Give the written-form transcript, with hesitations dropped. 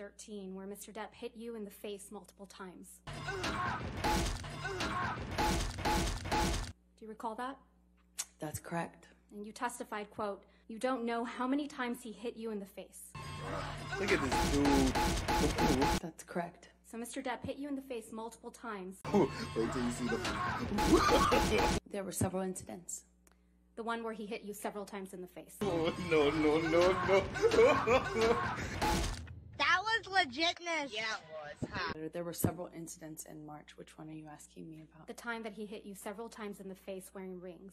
13 where Mr. Depp hit you in the face multiple times. Do you recall that? That's correct. And you testified, quote, "You don't know how many times he hit you in the face." Look at this dude. That's correct. So Mr. Depp hit you in the face multiple times. Wait till you see the... There were several incidents. The one where he hit you several times in the face. Oh, no. That was legitness. Yeah, it was. Huh? There were several incidents in March. Which one are you asking me about? The time that he hit you several times in the face wearing rings.